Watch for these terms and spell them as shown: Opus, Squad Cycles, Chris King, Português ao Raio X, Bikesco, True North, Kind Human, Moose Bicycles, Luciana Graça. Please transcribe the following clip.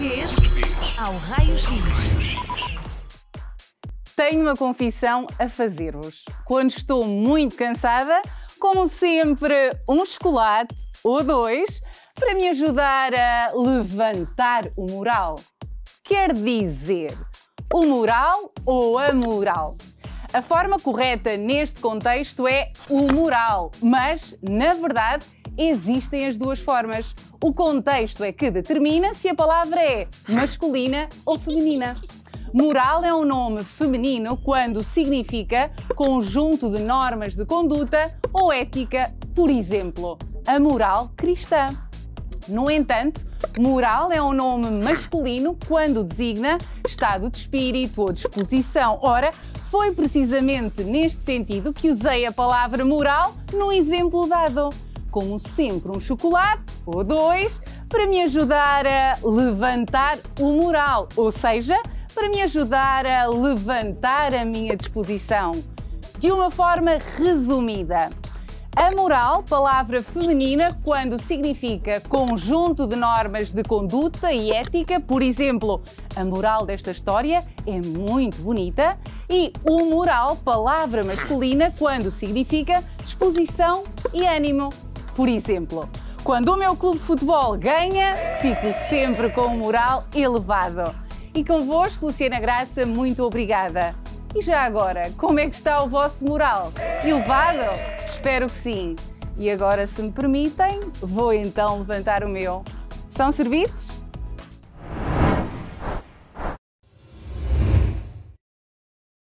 Português ao Raio X. Tenho uma confissão a fazer-vos. Quando estou muito cansada, como sempre um chocolate ou dois para me ajudar a levantar o moral. Quer dizer, o moral ou a moral? A forma correta neste contexto é o moral, mas, na verdade, existem as duas formas. O contexto é que determina se a palavra é masculina ou feminina. Moral é um nome feminino quando significa conjunto de normas de conduta ou ética, por exemplo, a moral cristã. No entanto, moral é um nome masculino quando designa estado de espírito ou disposição. Ora, foi precisamente neste sentido que usei a palavra moral no exemplo dado. Como sempre, um chocolate ou dois para me ajudar a levantar o moral, ou seja, para me ajudar a levantar a minha disposição. De uma forma resumida, a moral, palavra feminina, quando significa conjunto de normas de conduta e ética, por exemplo, a moral desta história é muito bonita, e o moral, palavra masculina, quando significa disposição e ânimo. Por exemplo, quando o meu clube de futebol ganha, fico sempre com o moral elevado. E convosco, Luciana Graça, muito obrigada. E já agora, como é que está o vosso moral? Elevado? Espero que sim. E agora, se me permitem, vou então levantar o meu. São servidos?